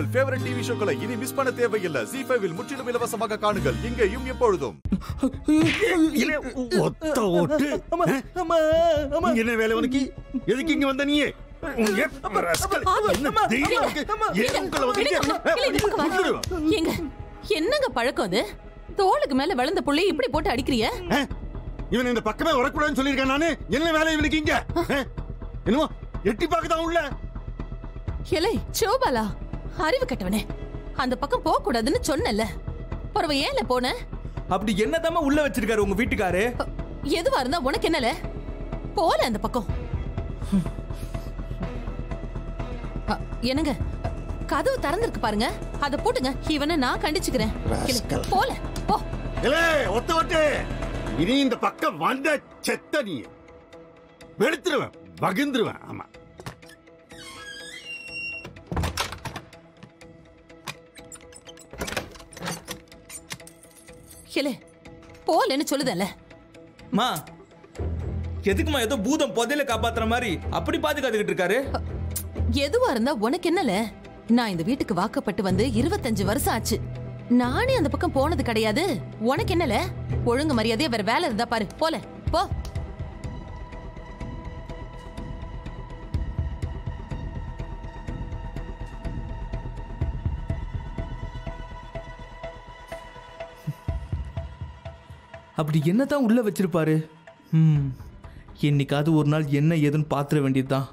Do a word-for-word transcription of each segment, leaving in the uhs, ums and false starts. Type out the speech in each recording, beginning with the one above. உங்கள் favourite TV ஷோக்களை இனி miss பண்ண தேவையில்லை. ஜீ ஃபைவ் இல் முற்றிலும் இலவசமாக காணுங்கள். இங்கேயும் எப்பொழுதும். ஒத்த ஓட்டு. அம்மா அம்மா என்ன வேலை உனக்கு? எதுக்கு இங்க வந்த நீயே? என்னங்க பழக்கம் அது? தோளுக்கு மேல விழுந்த புள்ளி இப்படி போட்டு அடிக்கிறியே? இவன் இந்த பக்கமே வரக்கூடாதுன்னு சொல்லிருக்கேன் நானு. என்ன வேலை இவனுக்கு இங்க? என்னமோ எட்டி பார்க்கதான் உள்ள. ஏலே சோபாலா, அறிவு கட்டவனே, அந்த பக்கம் போக கூடாதுன்னு சொன்னல, பரவ ஏல போன? அப்படி என்னதாம உள்ள வச்சிருக்காரு உங்க வீட்டுக்காரு? எதுவா இருந்தா உனக்கு என்னல, போல அந்த பக்கம். என்னங்க கதவு திறந்திருக்கு பாருங்க, அதை போட்டுங்க. இவனை நான் கண்டிச்சுக்கிறேன். போல போ. ஏலே ஒத்த ஒட்டு, இனி இந்த பக்கம் வந்த செத்த நீ வெளுத்துருவேன், வகுந்துருவேன். ஆமா கேளு, போலன்னு சொல்லுதல்ல. மா எதுக்குமா ஏதோ பூதம் புதையில காப்பாத்துற மாதிரி அப்படி பாத்துக்கிட்டு இருக்காரு? எதுவா இருந்தா உனக்கு என்னல, நான் இந்த வீட்டுக்கு வாக்கப்பட்டு வந்து இருபத்தஞ்சு வருஷம் ஆச்சு. நானே அந்த பக்கம் போனது கிடையாது. உனக்கு என்னல, ஒழுங்கு மரியாதையா வேற வேலை இருந்தா பாரு. போல போ. அப்படி என்னதான் உள்ள வச்சிருப்பாரு? ம், என்னைக்காவது ஒரு நாள் என்ன ஏதுன்னு பாத்திர வேண்டியதுதான்.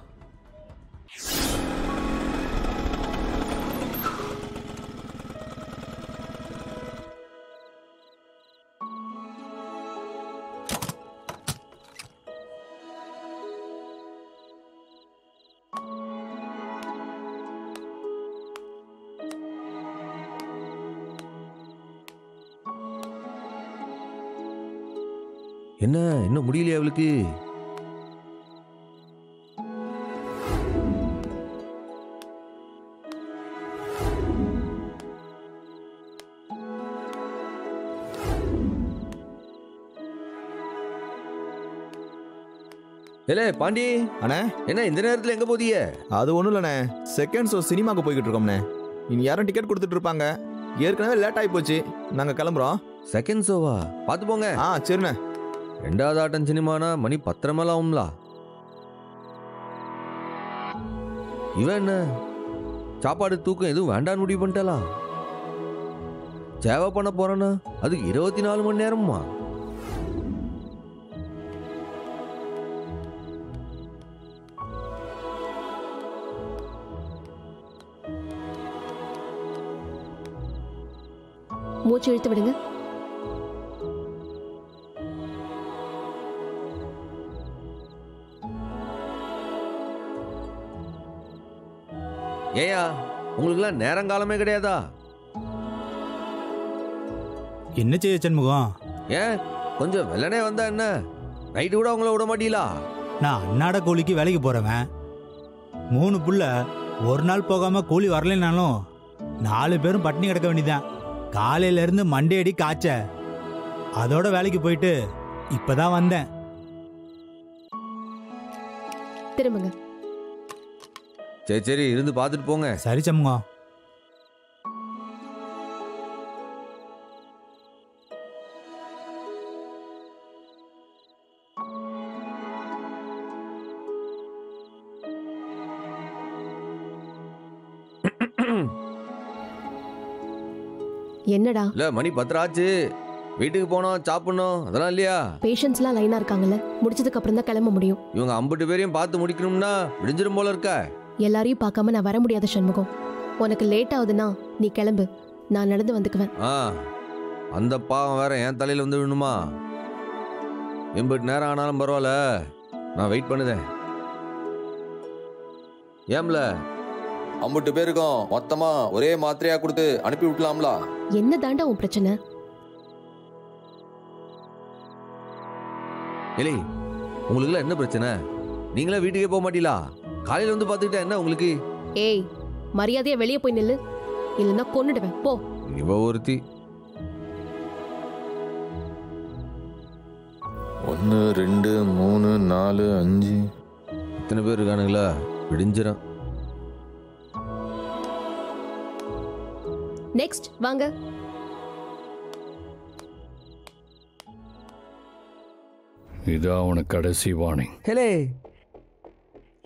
என்ன இன்னும் முடியலையா அவளுக்கு? ஏலே பாண்டி அண்ணே, என்ன இந்த நேரத்தில் எங்கே போதிய? அது ஒன்றும் இல்லைண்ணே, செகண்ட் ஷோ சினிமாவுக்கு போய்கிட்டு இருக்கோம்ண்ணே. இனி யாரும் டிக்கெட் கொடுத்துட்டு இருப்பாங்க, ஏற்கனவே லேட் ஆகி போச்சு. நாங்கள் கிளம்புறோம். செகண்ட் ஷோவா? பார்த்து போங்க. ஆ சரிண்ணே. ரெண்டாவது ஆட்டம் சினிமானா மணி பத்திரமெல்லாம் ஆகும்ல. இவன் என்ன சாப்பாடு தூக்கம் எதுவும் வேண்டான்னு முடிவு பண்ணிட்டாளா? சேவை பண்ண போறேன்னா அதுக்கு இருபத்தி நாலு மணி நேரம்மா? மூச்சு இழுத்து விடுங்க. ஏயா உங்களுக்குலாம் நேரங்காலமே கிடையாதா? என்ன செய்ய சண்முகம்? ஏன் கொஞ்சம் வெள்ளனே வந்தா என்ன? நைட்டு கூட அவங்கள விட மாட்டீங்களா? நான் அண்ணாட கூலிக்கு வேலைக்கு போறவன். மூணு புள்ள ஒரு நாள் போகாம கூலி வரலைனாலும் நாலு பேரும் பட்டினி கிடக்க வேண்டியதான். காலையில இருந்து மண்டை அடி காய்ச்ச, அதோட வேலைக்கு போயிட்டு இப்பதான் வந்தேன். திரும்புங்க. சரி சரி இருந்து பார்த்துட்டு போங்க. சரி சண்முகம். என்னடா இல்ல மணி பத்திராச்சு, வீட்டுக்கு போனோம், சாப்பிடணும், அதெல்லாம் இல்லையா? பேஷண்ட்ஸ்லாம் லைனா இருக்காங்கல்ல, முடிச்சதுக்கு அப்புறம் தான் கிளம்ப முடியும். இவங்க ஐம்பது பேரையும் பார்த்து முடிக்கணும்னா விடிஞ்சிரும் போல இருக்க. எல்லாரையும் பார்க்காம நான் வர முடியாத சண்முகம். உனக்கு லேட் ஆகுதுன்னா நீ கிளம்பு, நான் நடந்து வந்துக்குவேன். அந்த பாவம் வேற என் தலையில வந்து விடணுமா? எம்பிட்டு நேரம் ஆனாலும் பரவாயில்ல, நான் வெயிட் பண்ணுதேன். ஏம்ல அம்பட்டு பேருக்கும் மொத்தமா ஒரே மாத்திரையா கொடுத்து அனுப்பி விட்டலாம்ல. என்ன தாண்டா உன் பிரச்சனை? இல்லை உங்களுக்கு என்ன பிரச்சனை? நீங்களா வீட்டுக்கே போக மாட்டீங்களா? காலையில வந்து பாத்துக்கிட்டா என்ன உங்களுக்கு? ஏய் மரியாதையா வெளியே போய் நில்லு, இல்லைன்னா கொன்னுடுவேன். போ. இவ ஒருத்தி ஒன்று ரெண்டு மூணு நாலு அஞ்சு இத்தனை பேர் இருக்கானுங்களா? விடிஞ்சிடும். நெக்ஸ்ட் வாங்க. இதான் உனக்கு கடைசி வார்னிங். ஹலே,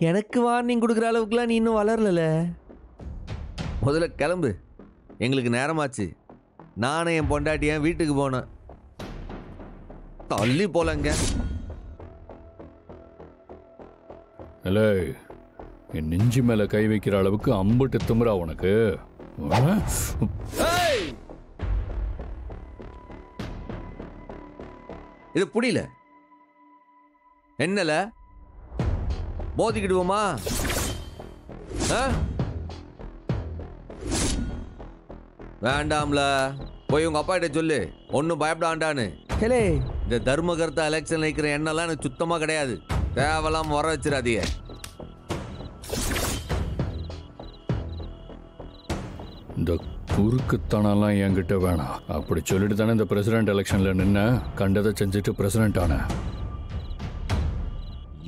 எனக்கு வார்னிங் கொடுக்குற அளவுக்குலாம் நீ இன்னும் வளரல. முதல்ல கிளம்பு, எங்களுக்கு நேரமாச்சு. நானும் என் பொண்டாட்டி என் வீட்டுக்கு போனேன். தள்ளி போலங்க. ஹலே, என் நெஞ்சு மேலே கை வைக்கிற அளவுக்கு அம்புட்டு திமிரா உனக்கு? இது புரியல என்னல போதிக்கிடுவோமா? வேண்டாம்ல, போய் உங்க அப்பா கிட்ட சொல்லு ஒன்னும் பயப்படாண்டான்னு. இந்த தர்மகர்த்தா எலெக்ஷன் நிற்கிற எண்ணெல்லாம் எனக்கு சுத்தமா கிடையாது. தேவலாம் வர வச்சிடாதீங்க. இந்த குறுக்குத்தனெல்லாம் என்கிட்ட வேணாம். அப்படி சொல்லிட்டு தானே இந்த பிரசிடென்ட் எலெக்ஷன்ல நின்ன கண்டதை செஞ்சுட்டு பிரசிடென்ட் ஆன.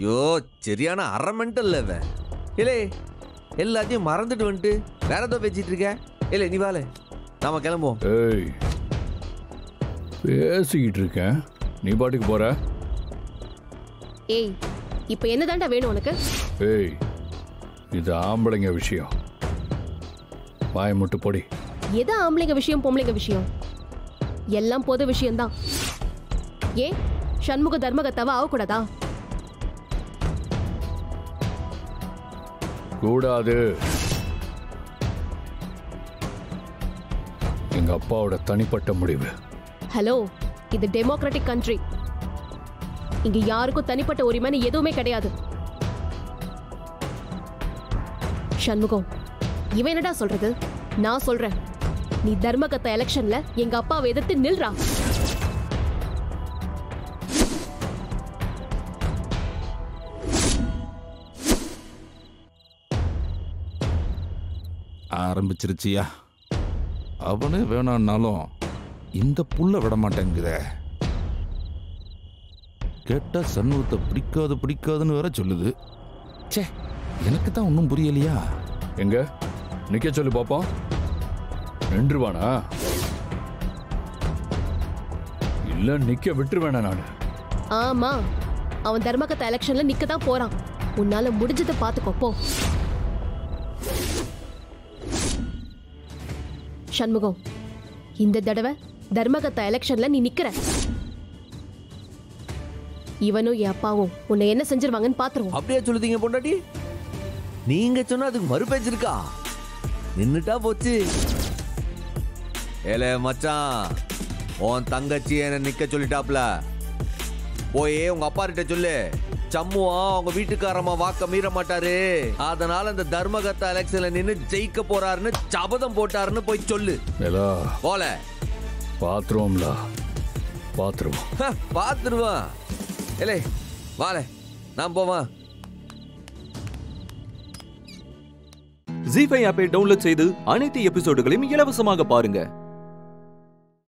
யோ சரியான அரை மண்டம் இல்லவே. இல்லை எல்லாத்தையும் மறந்துட்டு வந்துட்டு வேற ஏதோ பேசிட்டு இருக்க. இல்லை நீ வாழ, நாம கிளம்புவோம். ஏய் பேசிக்கிட்டு இருக்கேன், நீ பாட்டுக்கு போற. ஏய் இப்போ என்ன தாண்டா வேணும் உனக்கு? ஏய் இது ஆம்பளைங்க விஷயம், வாய முட்டு போடி. எது ஆம்பளைங்க விஷயம் பொம்பளைங்க விஷயம்? எல்லாம் பொது விஷயம்தான். ஏன் சண்முக தர்மகத்தாவை ஆகக்கூடாதா? கூடாது. எங்க அப்பாவோட தனிப்பட்ட முடிவு. ஹலோ, இது டெமோக்ராட்டிக் கண்ட்ரி. இங்க யாருக்கும் தனிப்பட்ட உரிமைன்னு எதுவுமே கிடையாது. சண்முகம் இவன் என்னடா சொல்றது? நான் சொல்றேன், நீ தர்மகத்தா எலெக்ஷன்ல எங்க அப்பாவை எதிர்த்து நில்றா. ஆரம்பிச்சிருச்சியா? அவனே வேணான்னாலும் இந்த புள்ள விட மாட்டேங்குத. கேட்டா சண்முகத்தை பிடிக்காது பிடிக்காதுன்னு வேற சொல்லுது. சே, எனக்கு தான் ஒன்றும் புரியலையா. எங்க நிக்க சொல்லு பாப்போம். நின்றுவானா இல்ல நிக்க விட்டுருவேனா நான்? ஆமா, அவன் தர்மகத்தா எலெக்ஷன்ல நிக்க தான் போறான். உன்னால முடிஞ்சதை பார்த்துக்கோ போ. சண்முகம், இந்த தடவை தர்மகத்தா எலெக்ஷன்ல நீ நிக்கிற. இவனும் என் அப்பாவும் உன்னை என்ன செஞ்சிருவாங்கன்னு பாத்துருவோம். அப்படியே சொல்லுதீங்க பொண்டாட்டி? நீங்க சொன்னா அதுக்கு மறுபேச்சிருக்கா? நின்னுட்டா போச்சு. ஏலே மச்சான், உன் தங்கச்சி என்ன நிக்க சொல்லிட்டாப்ல. போய் உங்க அப்பா கிட்ட சொல்லு, சம்முவா உங்க வீட்டுக்காரமா வாக்க மீற மாட்டாரு, அதனால இந்த தர்மகர்த்தா எலெக்ஷன்ல நின்னு ஜெயிக்க போறாருன்னு சபதம் போட்டாருன்னு போய் சொல்லு. போல பாத்துருவோம்ல. பாத்துருவோம் பாத்துருவான். ஏலே வாலே, நான் போவான். ஜீ ஃபைவ் ஆப்பை டவுன்லோட் செய்து அனைத்து எபிசோடுகளையும் இலவசமாக பாருங்க.